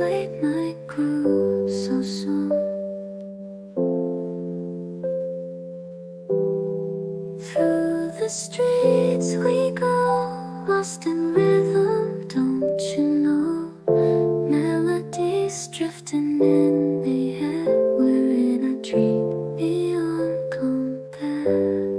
played my groove so soon. Through the streets we go, lost in rhythm, don't you know? Melodies drifting in the air, we're in a dream beyond compare.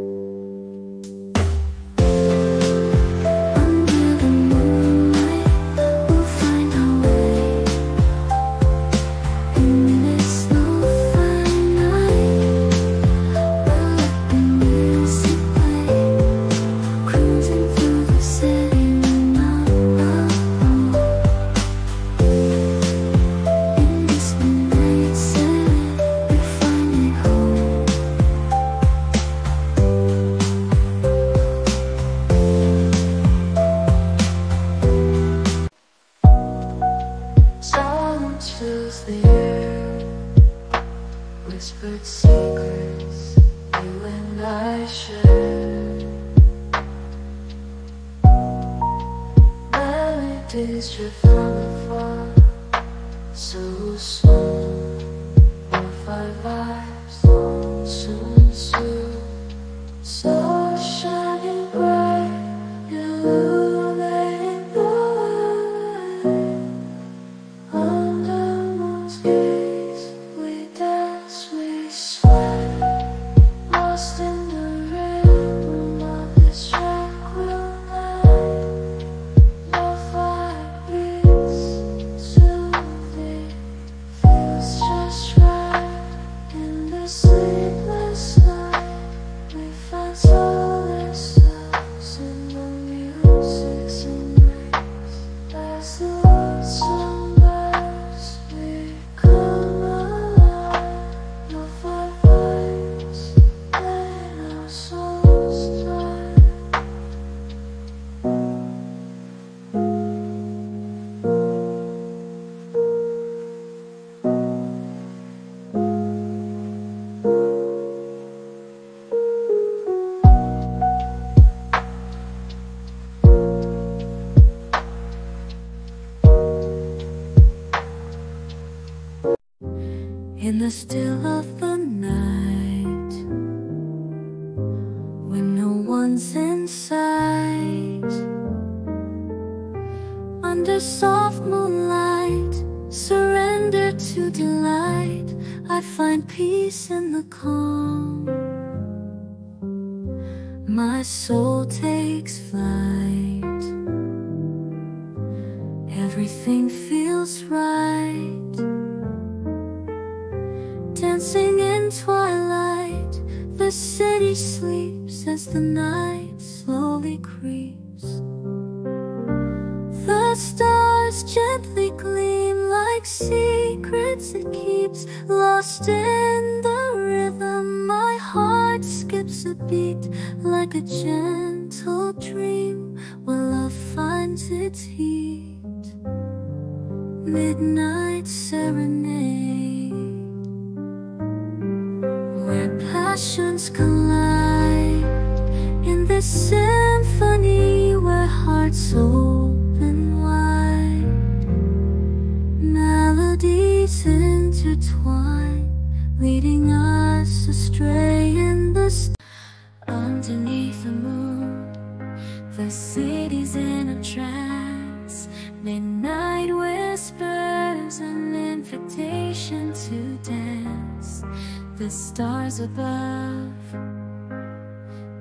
Fills the air, whispered secrets you and I share. Melodies drift from afar, so soon, off our lives, soon, soon. So shining bright, illuminating the way. In the still of the night, when no one's in sight, under soft moonlight, surrender to delight. I find peace in the calm. My soul takes flight. Everything feels right. Dancing in twilight, the city sleeps as the night slowly creeps. The stars gently gleam like secrets it keeps. Lost in the rhythm, my heart skips a beat like a gentle dream where love finds its heat. Midnight serenade, where passions collide. In this symphony where hearts open wide, melodies intertwine, leading us astray in the underneath the moon. The city's in a trance. Midnight whispers an invitation to dance. The stars above,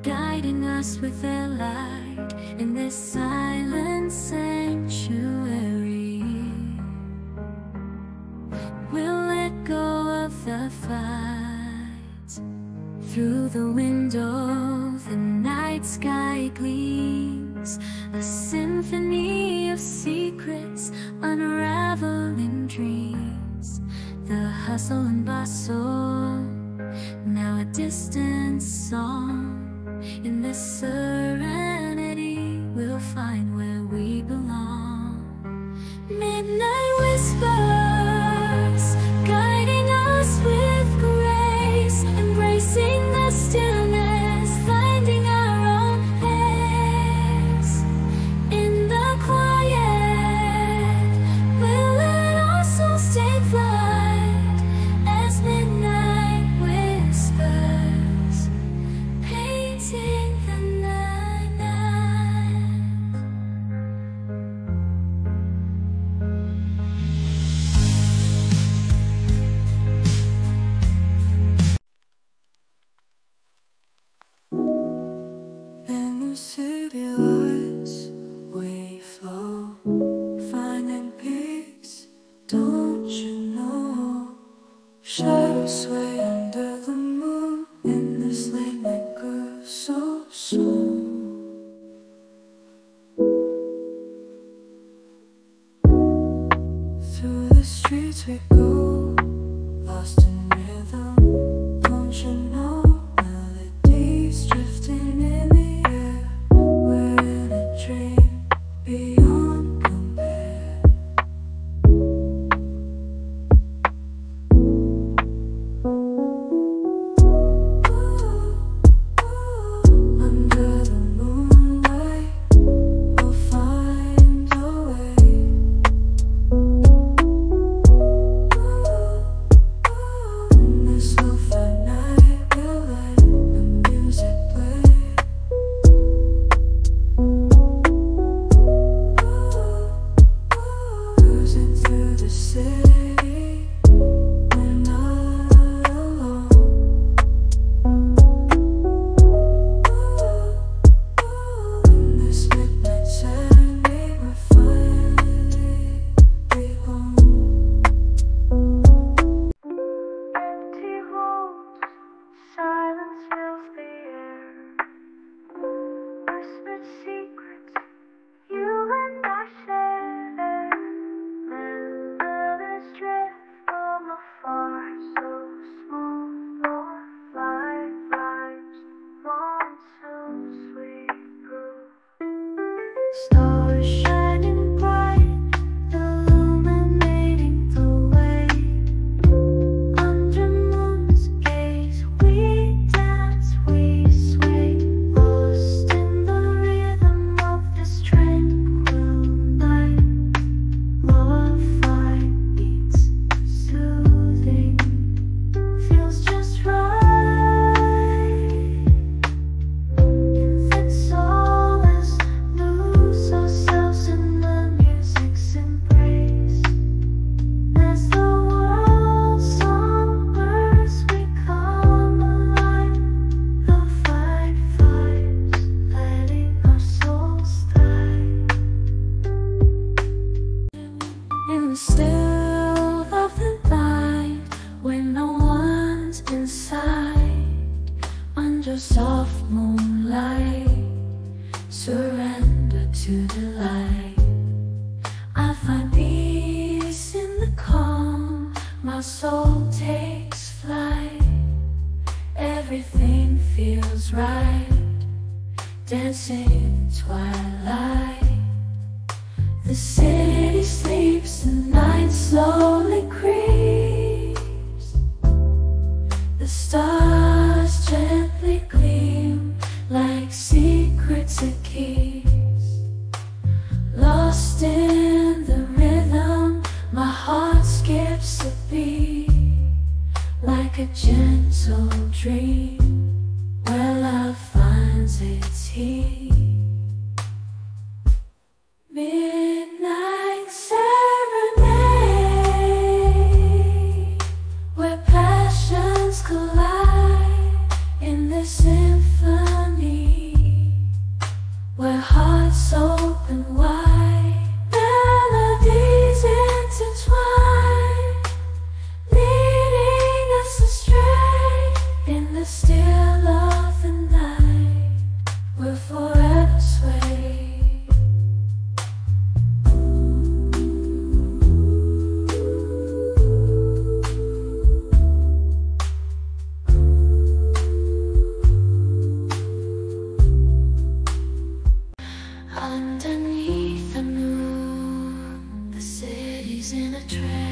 guiding us with their light in this silent sanctuary. We'll let go of the fight. Through the window, the night sky gleams, a symphony of secrets, unraveling dreams. The hustle and bustle, now a distant song. In this serenity, we'll find where we belong. Midnight whispers, guiding us with grace, embracing the stillness, finding our own pace. In the quiet, we'll let us the streets we go, lost in rhythm. Don't you know, melodies drifting in the air. We're in a dream beyond compare. Under the moonlight, we'll find a way. In this lo-fi night, we'll let the music play. Cruising through the city, we're not alone. In this midnight Saturday, we're finally home. Empty rooms, silence fills the air. Whispered secrets you and I share. Melodies drift from afar, so smooth, like lines long, so sweet groove. Stars shining bright, illuminating the way. Under moon's gaze, we dance, we sway, lost in the rhythm of this tranquil night. Lo-fi beats, soothing, feels just right. Fits all as lose ourselves in the music's embrace. As the world's songbirds we come alive, the fight fires, letting our souls die. In the still of the night, when no one's inside, under soft moonlight, surrender to the light. I find peace in the calm, my soul takes flight. Everything feels right, dancing in twilight. The city sleeps, the night slowly creeps. The stars gently gleam like secrets it keeps. Lost in the rhythm, my heart skips a beat, like a gentle dream where love finds its heat. Midnight serenade, where passions collide in this symphony, where hearts open wide, melodies intertwine, leading us astray. In the still of the night, we're forever swayed. Underneath the moon, the city's in a trance.